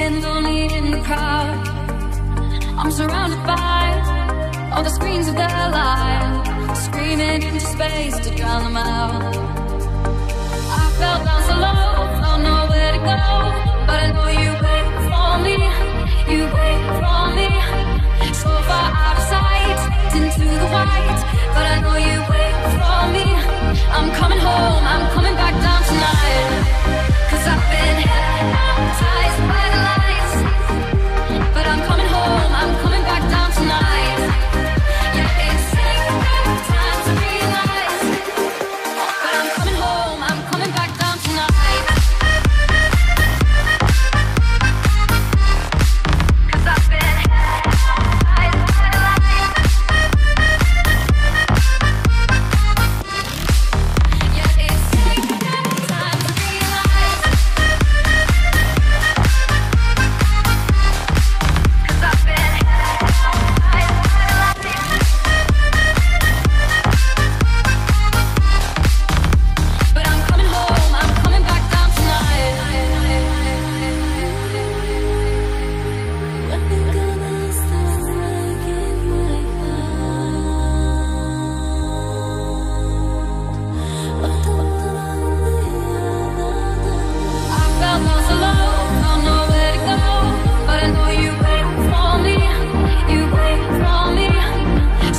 and lonely in the crowd. I'm surrounded by all the screens of their lives, screaming into space to drown them out. I fell down so low, don't know where to go, but I know you wait for me, you wait for me. So far out of sight, into the white, but I know you wait for me. I'm coming home, I'm coming back down tonight, 'cause I've been hypnotized by the lights. But I'm coming home, I'm coming back down tonight. Yeah, it's taking time to realize, but I'm coming home, I'm coming back down tonight. 'Cause I've been hypnotized by the lights. Yeah, it's taking time to realize, 'cause I've been hypnotized by the lights. But I'm coming home, I'm coming back down tonight. I felt lost alone, don't know where to go, but I know you wait for me, you wait for me.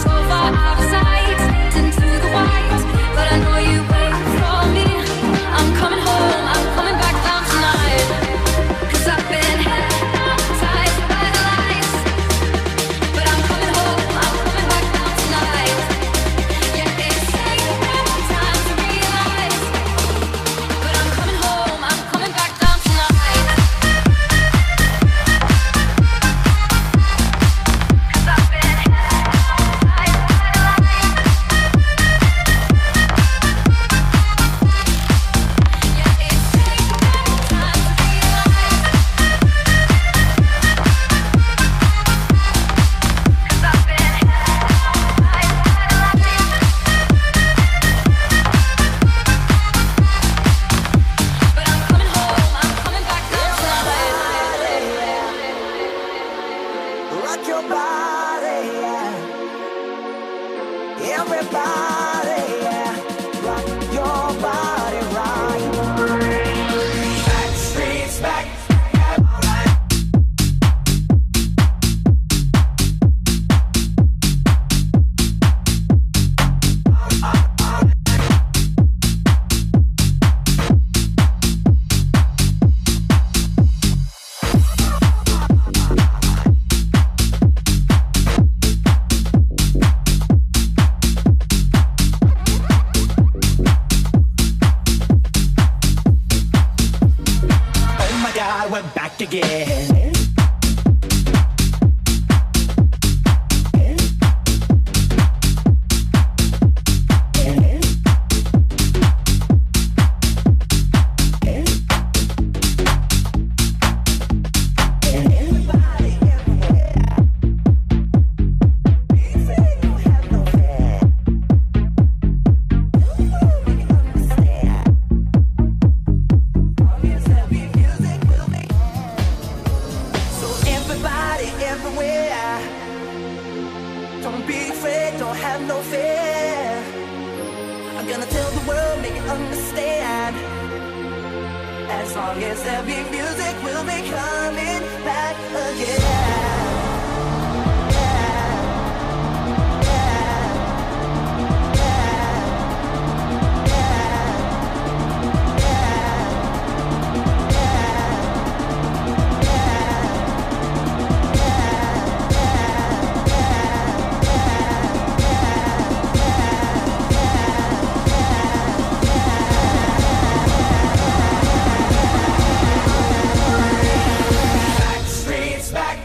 So far out of sight, into the white, but I know you wait for me. I'm coming home, I'm coming back down tonight, 'cause I've been hypnotized by the lights. But I'm coming home, I'm coming back down tonight. Yeah, it's taking time to realize, but I'm coming home, I'm coming back down tonight. 'Cause I've been hypnotized by the lights. Yeah, it's taking time to realize, 'cause I've been hypnotized by the lights. But I'm coming home, I'm coming back down tonight. Rock your body, yeah. Everybody, yeah. Rock your body, right? Back streets, back. Oh my God, we're back again. So everybody, everywhere, don't be afraid, don't have no fear. I'm gonna tell the world, make it understand. As long as there be music, we'll be coming back again. Back.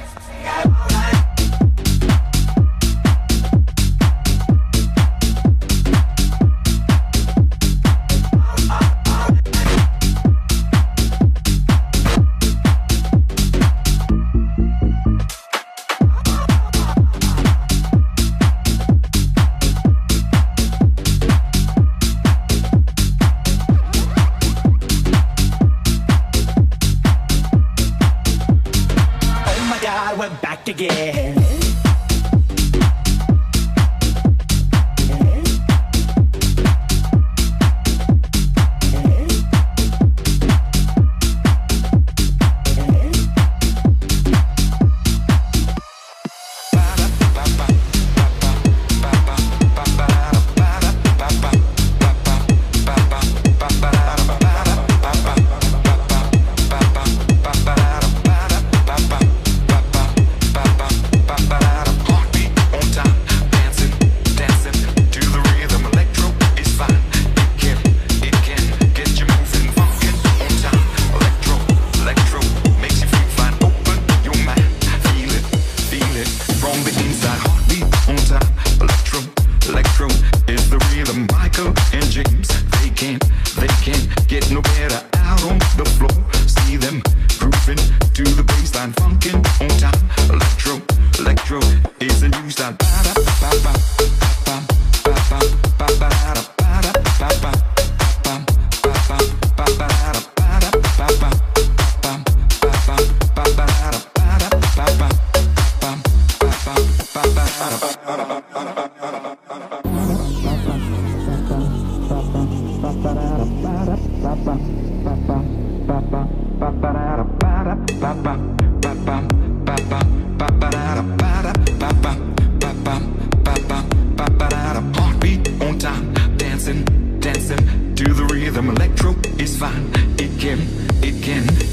Heartbeat on time, dancing, dancing to the rhythm. Electro is fine, it can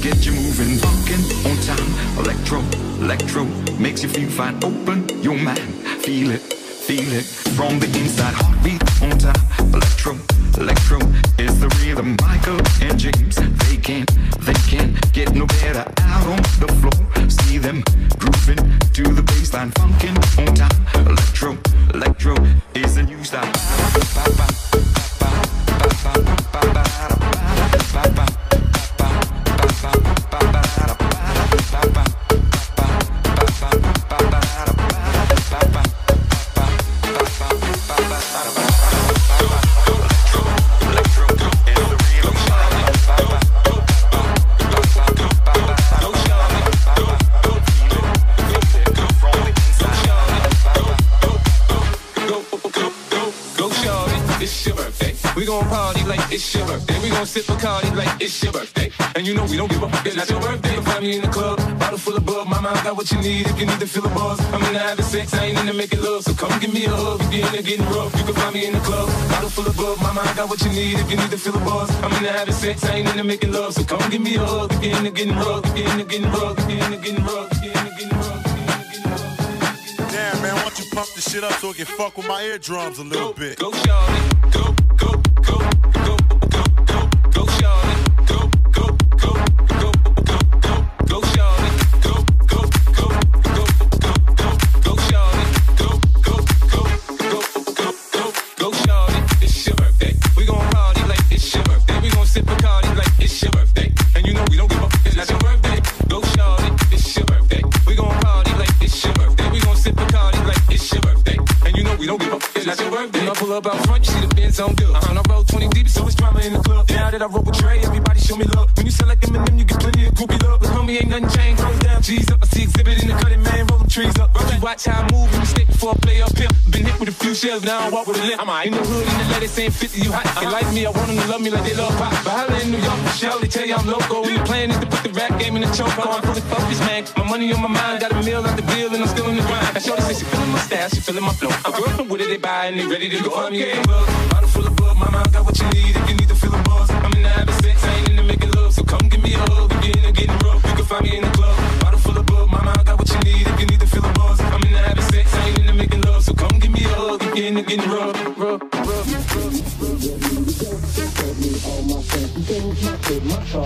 get you moving. Funkin' on time, electro makes you feel fine. Open your mind, feel it from the inside. Heartbeat on time, electro is the rhythm. Michael and James, they can't get no better. Out on the floor, see them grooving to the baseline. Funkin' on time, electro is a new style. It's your birthday, we gon' sip Bacardi like it's your birthday. And you know we don't give a fuck, it's not your birthday. You'll find me in the club, bottle full of bug. Mama, I got what you need if you need to feel the buzz. I'm in the having sex, I ain't in the making love. So come give me a hug if you're in there getting rough. You can find me in the club, bottle full of bug. Mama, I got what you need if you need to feel the buzz. I'm in the having sex, I ain't in the making love. So come give me a hug if you're in there getting rough. You're in there getting rough, you're in there getting rough. Damn, man, why don't you pump this shit up so it can fuck with my eardrums a little bit. Go, y'all, go. About front, you see the Benz on good. I roll 20 deep, so it's drama in the club. Now that I roll with Dre, everybody show me love. When you sell like M&M, you get plenty of groupie love. But homie, ain't nothing changed. Rolls down, G's up. I see exhibit in the cutting, man. Roll them trees up. You watch how I move and mistake before I play up here. Been hit with a few shells, now I walk with a limp. I'm out in the hood, in the letter saying 50, you hot. They like me, I want them to love me like they love pop. But holla in New York, Michelle, they tell you I'm loco. And the plan is to put the rap game in the choke. I'm fully focused, man. My money on my mind, got a meal out the bill, and I'm still in the grind. I showed her, she feeling my style, she feeling my flow. I'm girlfriend with it, they buy and they ready to go. I'm getting rough, bottle full of blood, mama, I got what you need if you need to feel the buzz. I'm in the habit of sex, I ain't in the making love, so come give me a hug, if you're in there getting rough, you can find me in the club. Bottle full of blood, mama, I got what you need if you need to feel the buzz. I'm in the habit of sex, I ain't in the making love, so come give me a hug, if you're in there getting rough. My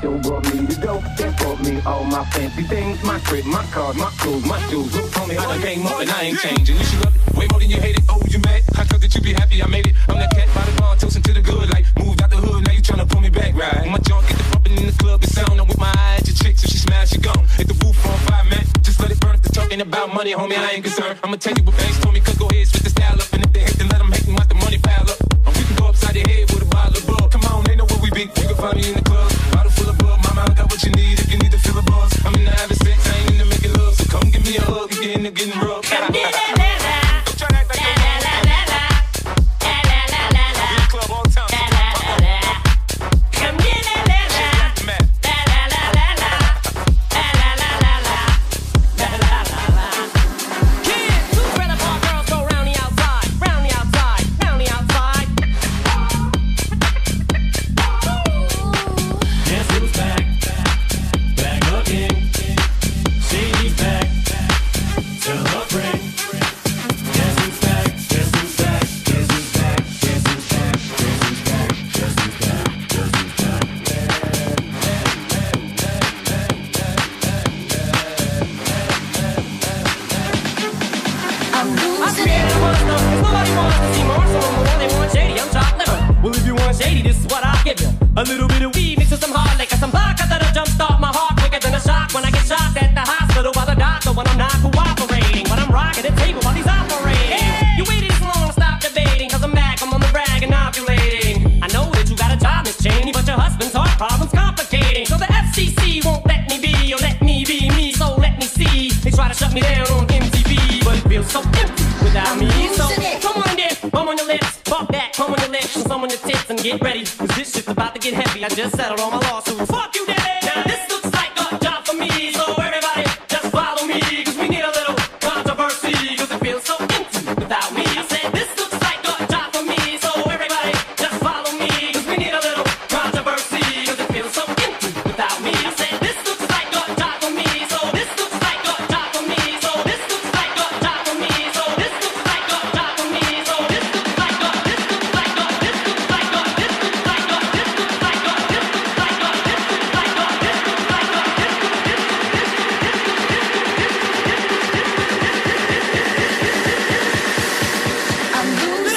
show brought me to go. That brought me all my fancy things. My crib, my car, my clothes, my shoes. Look for me, I done came up and I ain't changing. You should love it way more than you hate it. Oh, you mad? How come that you be happy I made it? I'm that cat by the bar, toasting to the good. Like, moved out the hood, now you tryna pull me back, right? When my junk get the bumping in the club, it's sound. I'm with my eye at your chicks, if she smash, she gone. Hit the roof on fire, man. Just let it burn if the talk ain't about money, homie, I ain't concerned. I'ma tell you what things told me, cause go ahead, switch the style up. And if they hate, then let them hate them, watch the money pile up. And we can go upside your head with a bottle of blood. Come on, they know where we be. You can find me in the club. You need if you need to feel the buzz. I'm in the having sex, I ain't in the making love. So come give me a hug, you're in the getting rough. Don't try to act like you're in the club all the time. Come get it, kids, two red up all girls go round the outside, round the outside, round the outside. Yes, it was back. A little bit of weed mixed with some hard liquor, some vodka that'll jumpstart my heart quicker than a shock when I get shocked at the hospital by the doctor when I'm not cooperating, when I'm rocking the table while he's operating. Hey! You waited this long to stop debating, cause I'm back, I'm on the rag and ovulating. I know that you got a job, Miss Cheney, but your husband's heart problem's complicating. So the FCC won't let me be, or let me be me, so let me see. They try to shut me down on MTV, but it feels so empty without me. So come on then, I'm on your lips, pop that. So someone your tits and get ready, cause this shit's about to get heavy. I just settled all my lawsuits. Fuck you, daddy. Now this looks like a job for me, so everybody just follow me, cause we need a little controversy, cause it feels so empty without me. I said this looks like a job for me, so everybody just follow me, cause we need a little controversy, cause it feels so empty without me. I said this looks like a job for me, so this looks like a job for me, so this looks like a job for me, so this looks like a job for me, so this looks like a, this looks like a, this looks like a, this looks like a, this looks like a, this looks like a, this looks like a, this looks like a, this looks like a. Little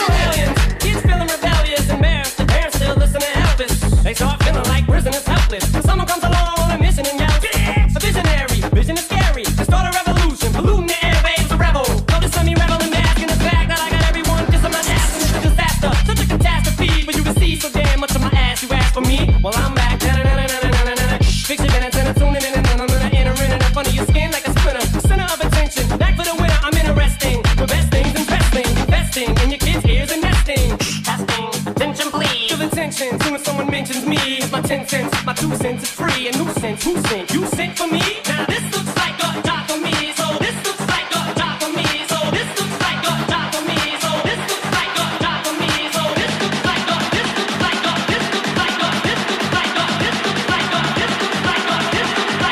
aliens, kids feeling rebellious, embarrassed. The parents still listen and helpless. They start feeling like prisoners, helpless. When someone comes along on a mission and yells, "Yeah!" A visionary, vision is scary. To start a revolution, polluting the airwaves, a rebel. Notice I'm a rebel and mask in the fact that I got everyone kissing my ass. And it's a disaster, such a catastrophe. But you can see so damn much of my ass. You ask for me, well I'm back. Na-na-na-na-na-na-na-na. Fix your minutes and I'm tuning in and I'm entering and up under your skin like a splinter. Center of attention, back for the winner. I'm interesting. The best things in wrestling, investing in your kids' ears and nesting. Testing, attention please. Feel the tension, soon as someone mentions me. It's my 10 cents, my 2 cents is free. A nuisance, who sent? You sent for me? Now this looks like a job for me, so this looks like a job for me, so this looks like a job for me, so this looks like a job for me, so this looks like a, this looks like a, this looks like a, this looks like a, this looks like a, this looks like a, this looks like a, this looks like a, this looks like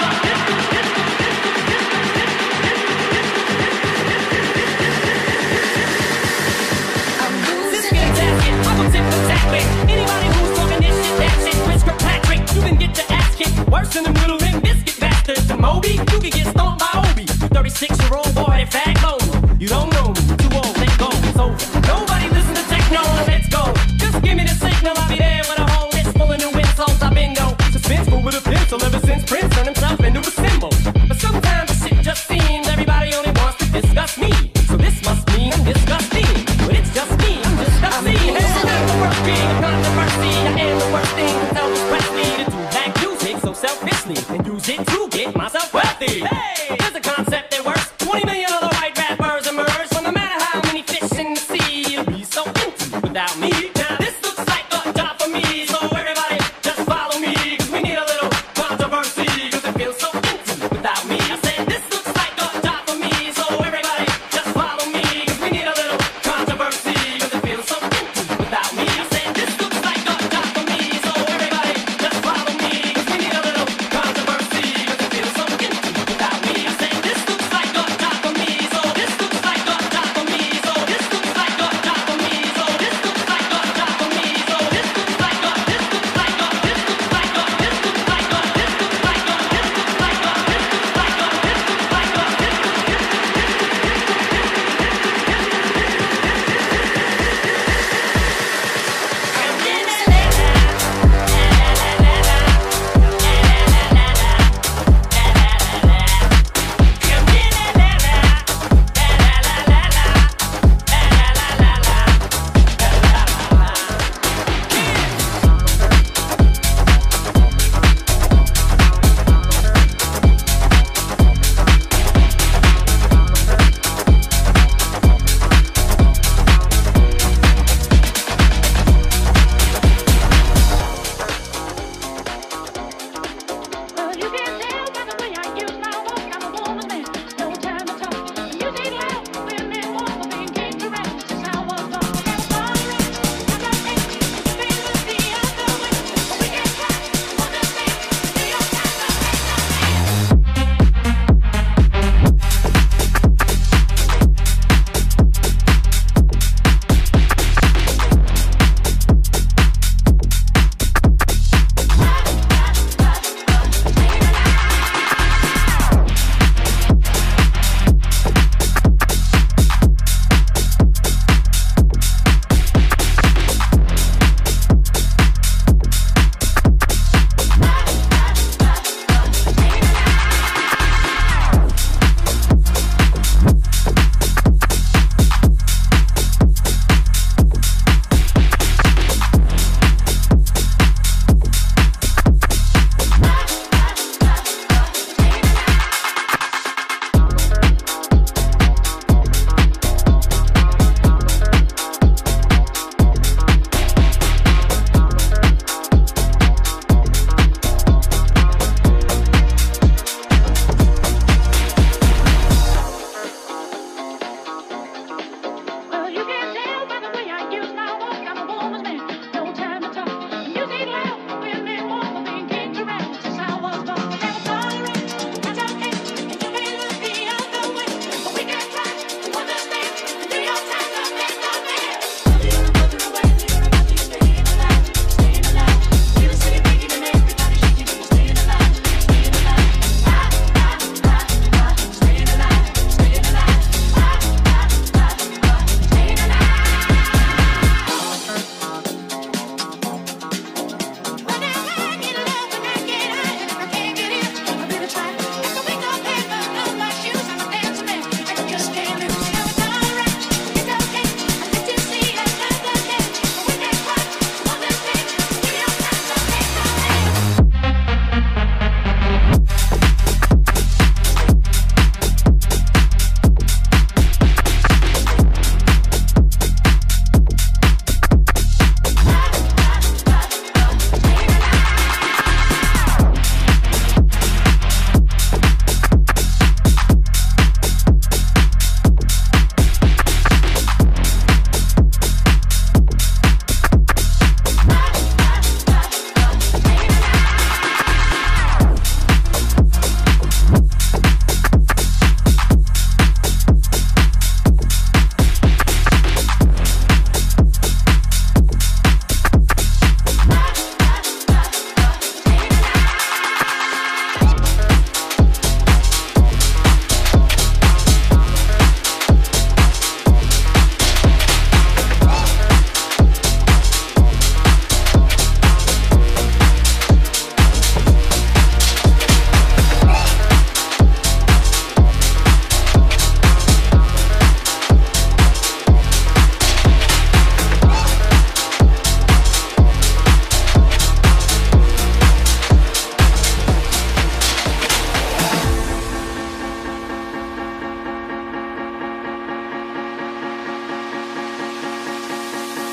a, this looks like a. Anybody who's talking this shit, that shit, Mr. Patrick, you can get your ass kicked worse than them little limp biscuit bastards. To Moby, you can get stomped by Obi. 36-year-old boy, that fag bone. You don't know me, too old, let go, it's over. Nobody listen to techno, let's go. Just give me the signal, I'll be there with a whole list full of new insults. I've been no suspenseful with a pencil ever since Prince turned himself into a symbol. But sometimes the shit just seems everybody only wants to discuss me. So this must mean I'm disgusting, but it's just me. Being a controversy, I am the worst thing to tell Elvis Presley to do black music so selfishly and use it to get myself wealthy. Hey, there's a concept that works. 20 million other white rappers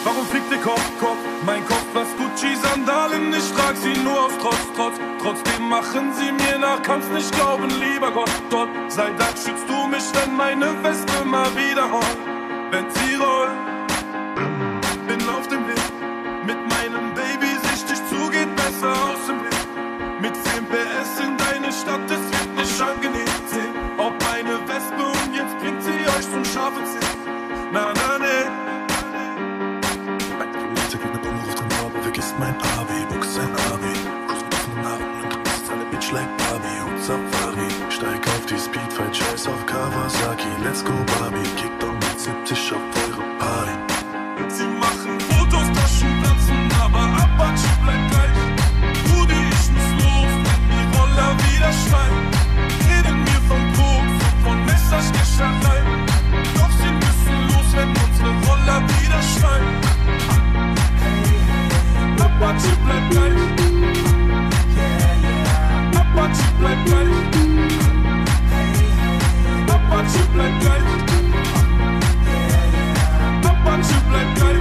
Warum fliegt der Kopf? Mein Kopf, was Gucci-Sandalen, ich trag sie nur auf Trotz. Trotzdem machen sie mir nach, kannst nicht glauben, lieber Gott. Dort sei Dank schützt du mich, wenn meine Weste mal wieder rollt. Wenn sie rollt, bin auf dem Weg. Mit meinem Baby sichtig zu, geht besser aus dem Blick. Mit 10 PS in deine Stadt, es wird nicht angenehm. Sehen, ob eine Wespe und jetzt bringt sie euch zum scharfen Zeh. Na, ne. Mein Abi, buchst sein Abi, cruise mit offenen Armen und du bist alle Bitch like Barbie und Safari. Steig auf die Speedfight, scheiß auf Kawasaki, let's go Barbie, kick doch mit 70 auf eure Party. Sie machen Fotos, Taschen platzen, aber Apache bleibt gleich. Wurde ich muss los, mit mir Roller wieder schreien. Reden mir von Koks und von Messerstecherei. Doch sie müssen los, wenn unsere Roller wieder schreien. Apache bleibt gleich. Yeah. Apache bleibt gleich. Hey. Apache bleibt gleich. Yeah. Apache bleibt gleich. Apache bleibt gleich.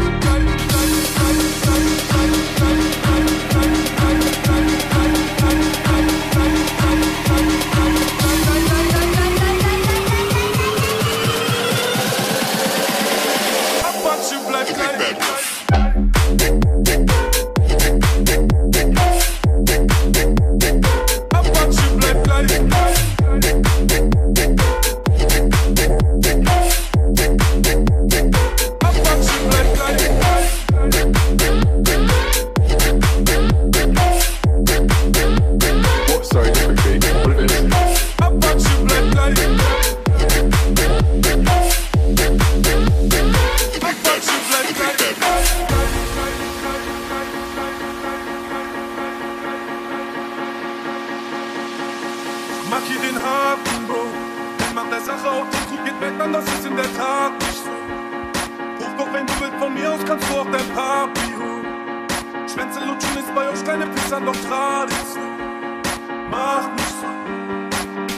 Mach den Haken, Bro. Wenn man der Sache auf den Zug geht, merkt man, das ist in der Tat nicht so. Ruf doch, wenn du willst, von mir aus kannst du auch dein Papi holen. Schwänze lutschen ist bei euch keine Pizza, doch Tradition. Mach mich so,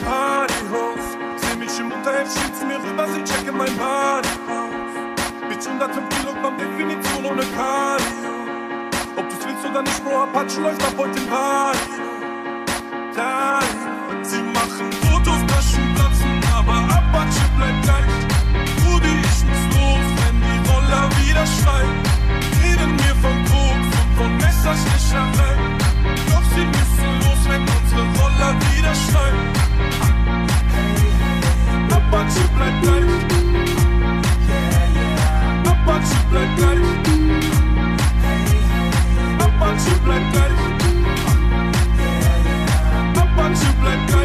Partyhaus. Seh mich im Unterheft, schieb's mir rüber, sie checken mein Party aus. Bitch, 105 Kilogramm, Definition ohne Cardio. Ob du's willst oder nicht, Bro, Apache läuft ab heute im Party. Sie machen Fotos, Taschen platzen, aber Apache bleibt gleich. Wurde ich muss los, wenn die Roller wieder schreien. Reden mir von Koks und von Messerstecherei. Doch sie müssen los, wenn unsere Roller wieder schreien. Hey, Apache bleibt gleich. Yeah. Apache bleibt gleich. Hey, Apache bleibt gleich. Apache bleibt gleich, Apache bleibt gleich.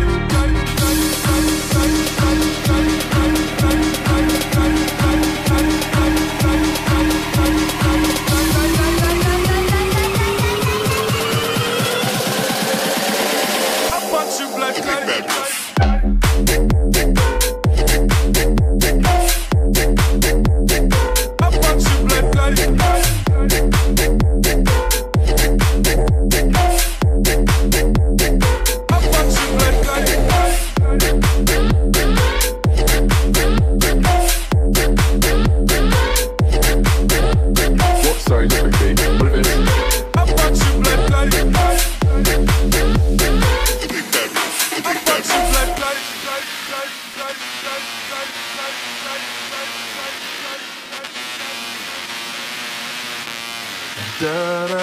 Da da da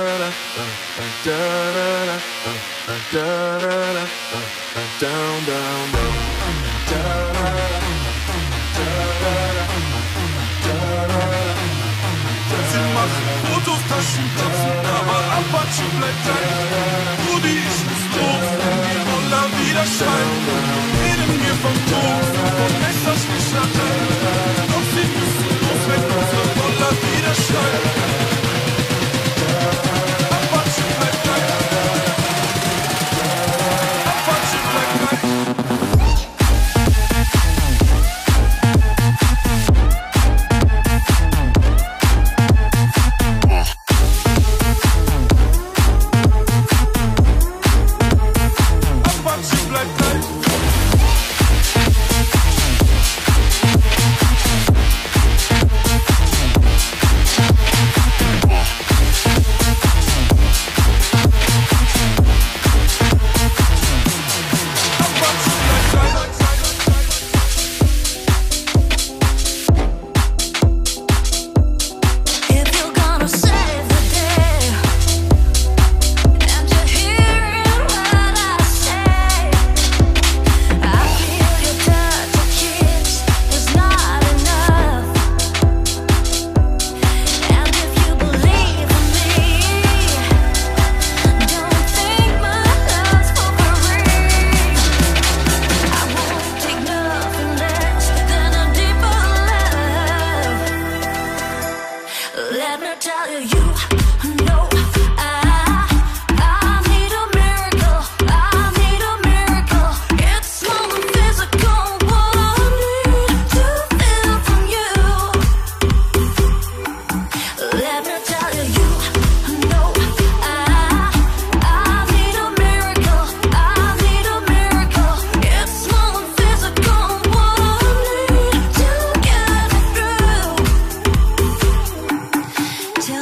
da da da da down down down. Sie machen Fotos, Taschen platzen, aber Apache bleibt gleich. Wurde ich muss los, wenn die Roller wieder schreien. Reden wir vom Tod, vom Messerstecherei. Doch sie müssen los, wenn unsere Roller wieder schreien. Tell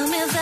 me that.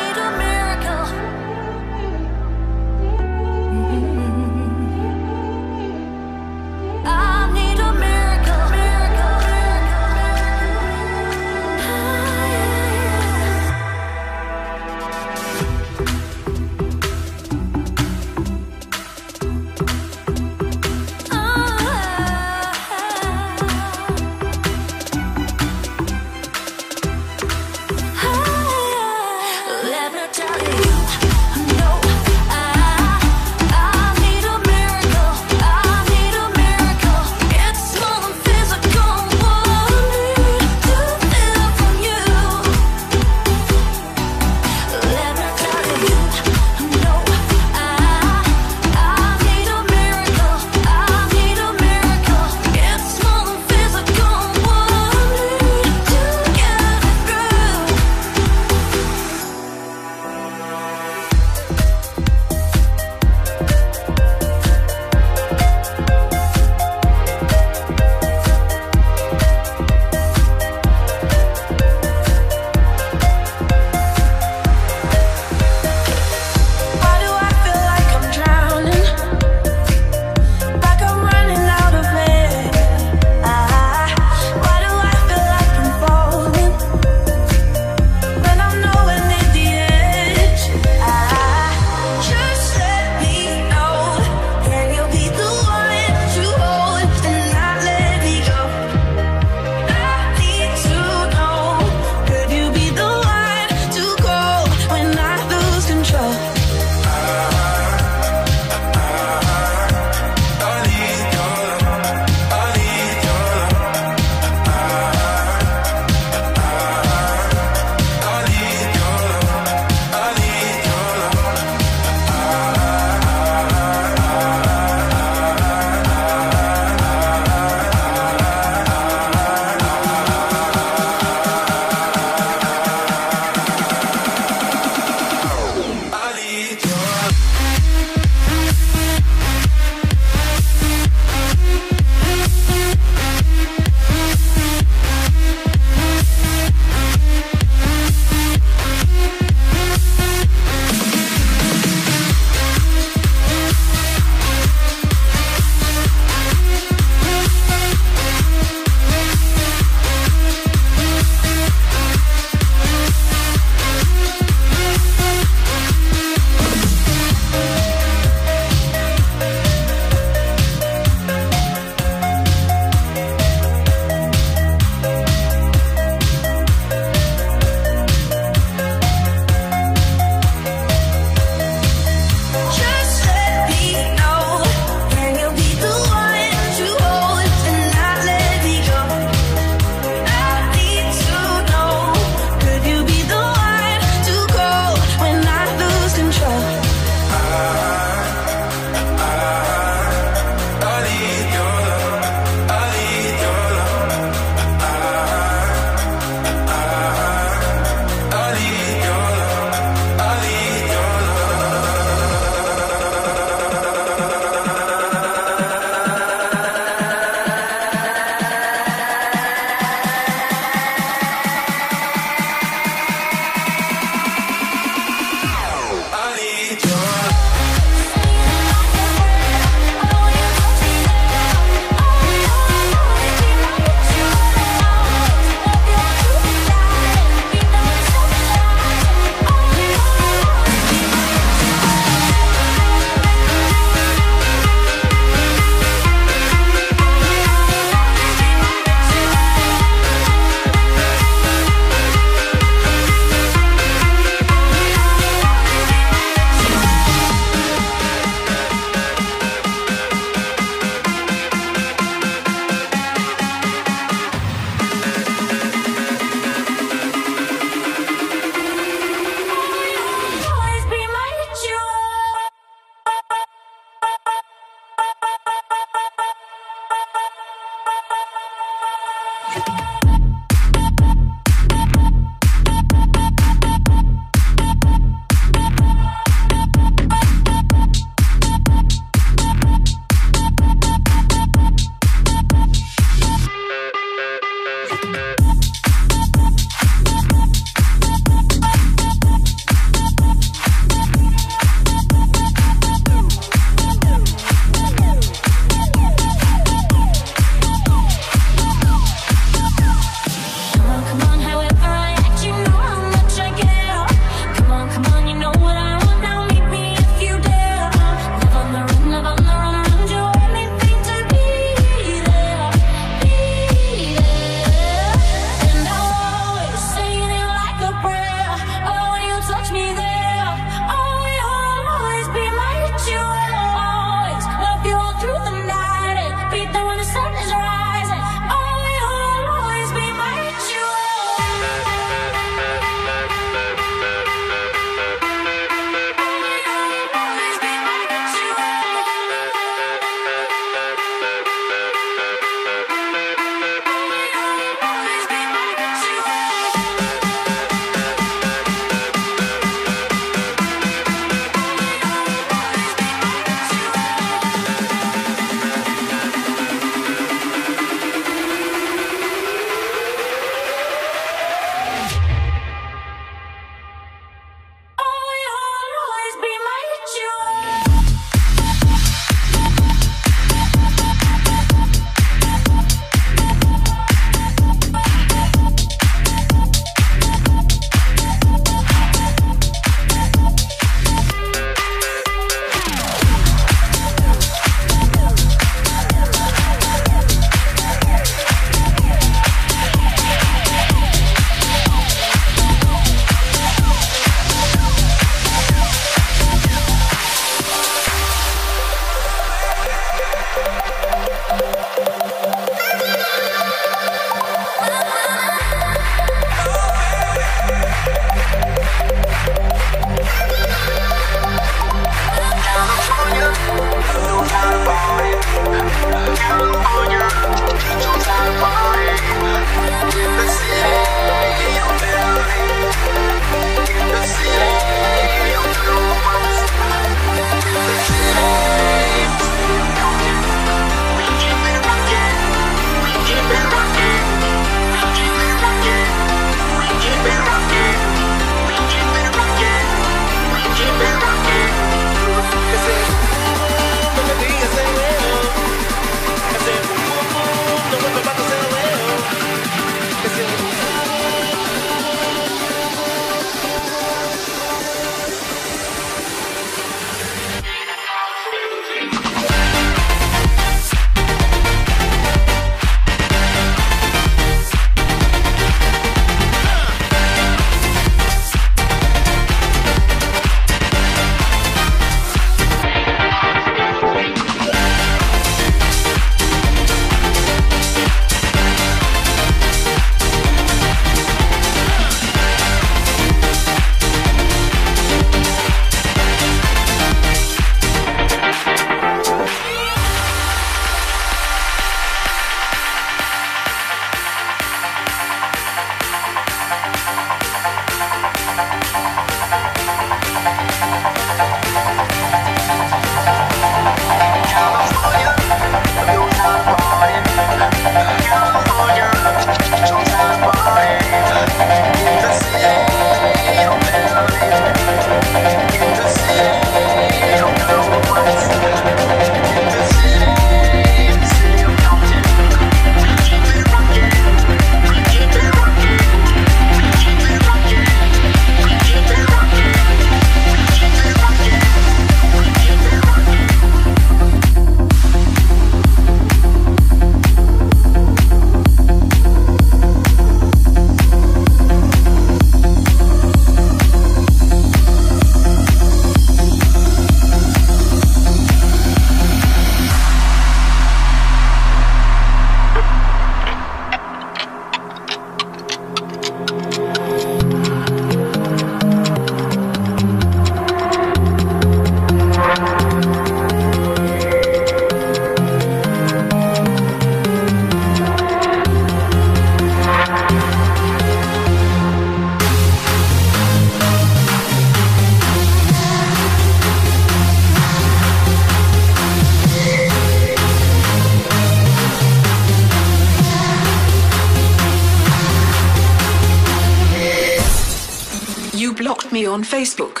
me on Facebook.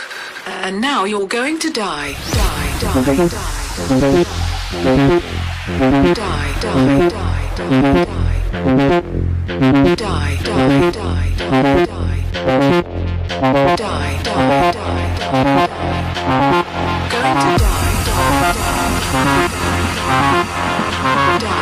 And now you're going to die. Die, die, die, die. Die, die, die, die, die. Die, die, die, die, die. Die, die, die, die. Going to die, die, die. Die, die,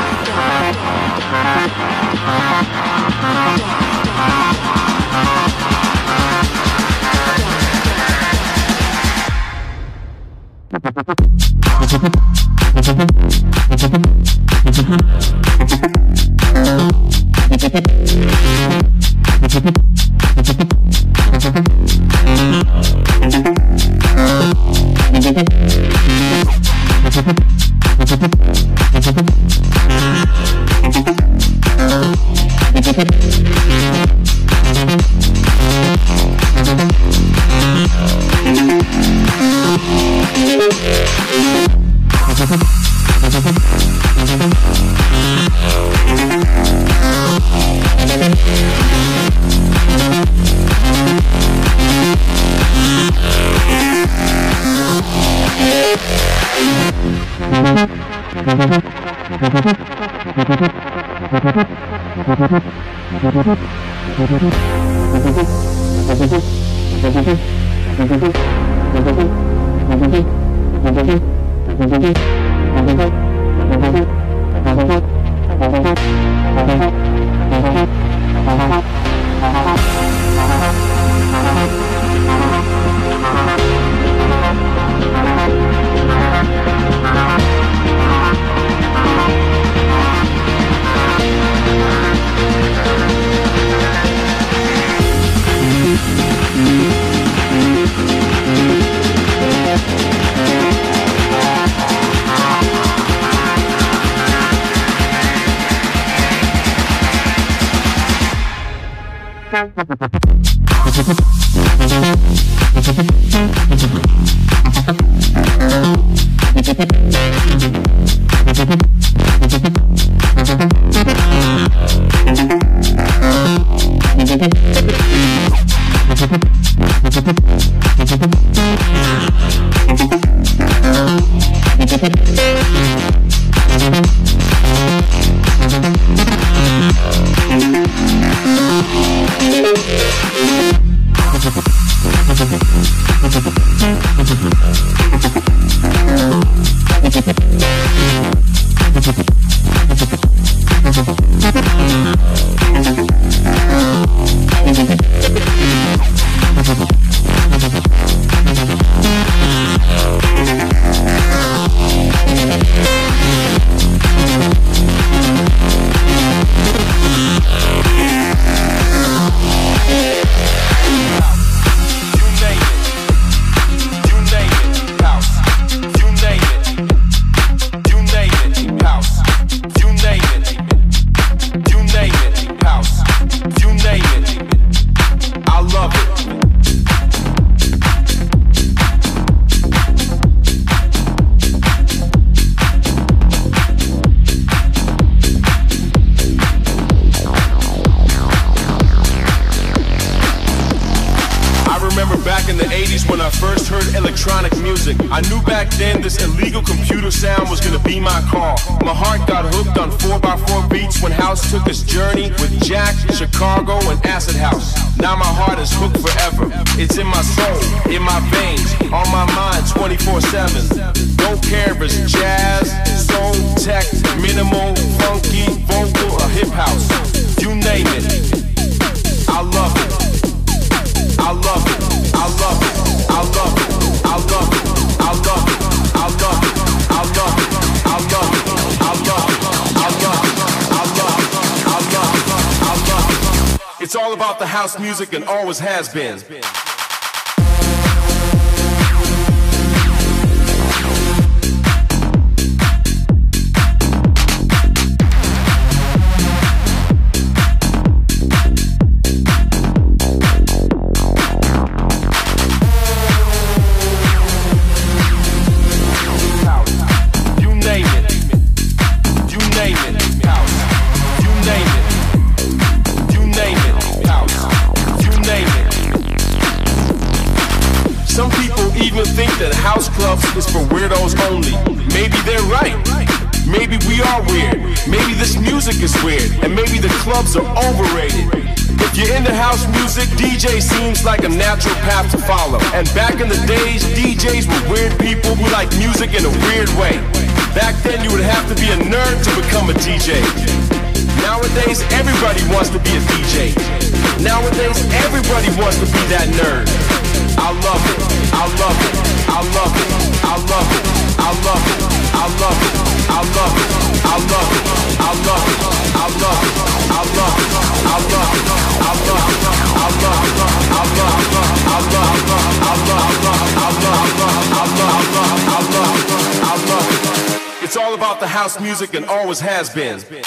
And always has been. only. Maybe they're right, maybe we are weird, maybe this music is weird, and maybe the clubs are overrated. If you're into house music, DJ seems like a natural path to follow. And back in the days, DJs were weird people who liked music in a weird way. Back then you would have to be a nerd to become a DJ. Nowadays everybody wants to be a DJ. Nowadays everybody wants to be that nerd. I love it, I love it, I love it, I love it, I love it, I love it, I love it, I love it, I love it, I love it, I love it, I love it, I love it, I love it, I love it, I love it, I love it, I love it. It's all about the house music and always has been. Yeah.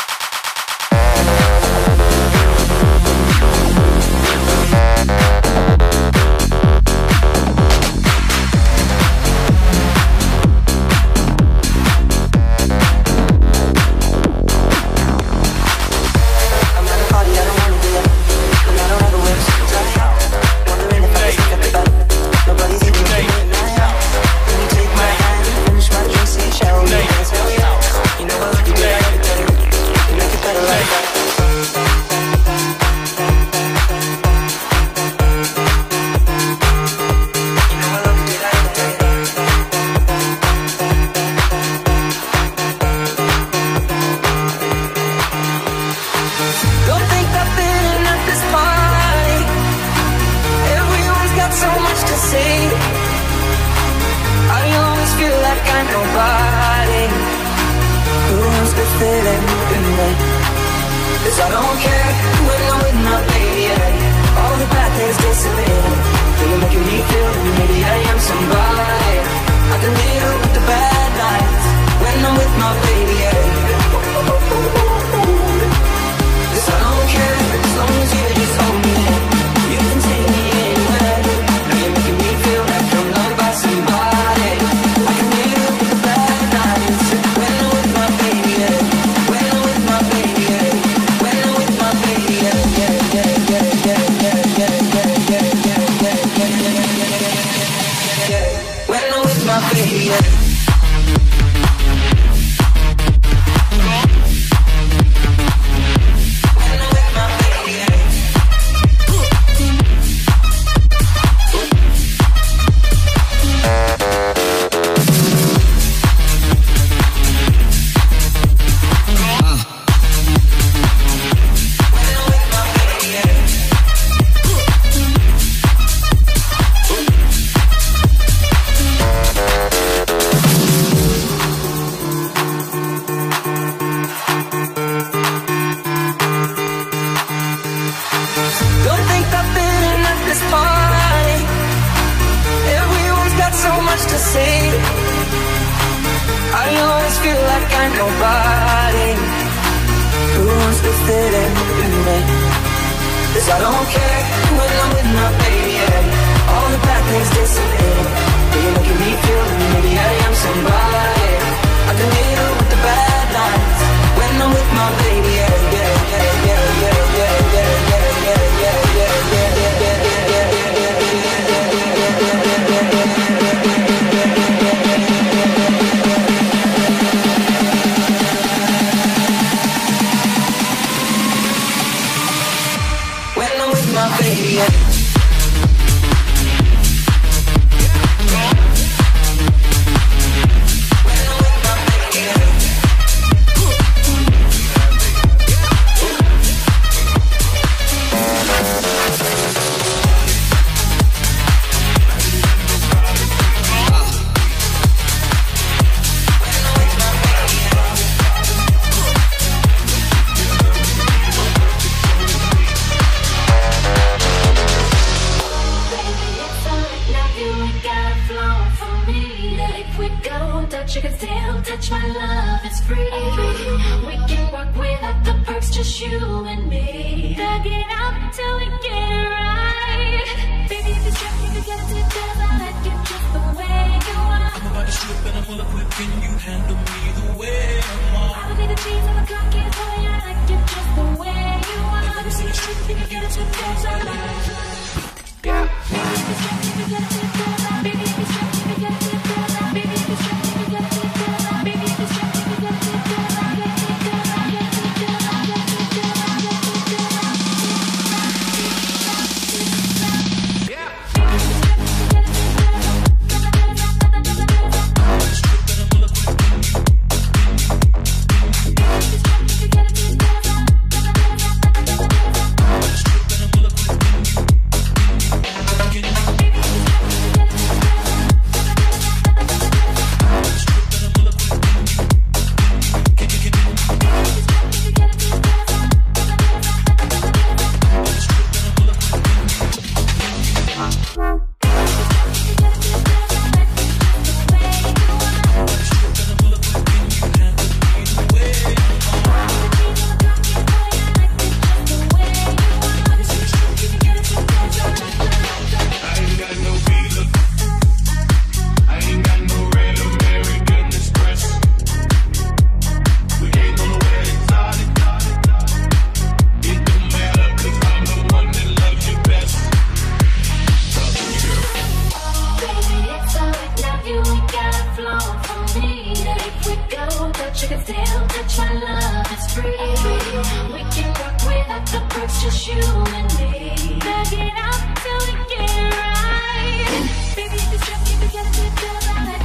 but you can still touch my love, it's free. We can work without the proof, just you and me. Back it up till we get it right. Baby, if you strip, you can get a good feel about it.